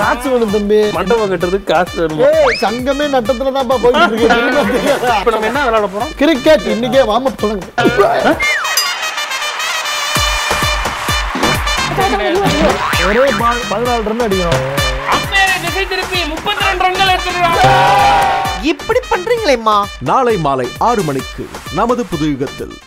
காசு வேணும் தம்பி. மண்டபம் கட்டுறதுக்கு காசு வேணும். ஏய் சங்கமே நட்டத்துல தான்ப்பா போயிட்டு இருக்கு. இப்போ நம்ம என்ன விளையாட போறோம்? கிரிக்கெட். இன்னைக்கே வார்ம் அப் பண்ணுங்க. ஒரே பால் 14 ரன் அடிக்கணும். அப்பே நிகை திருப்பி 32 ரன்கள் எடுத்துறாங்க. இப்படி பண்றீங்களேம்மா. நாளை மாலை 6 மணிக்கு நமது புதுயுகத்தில்.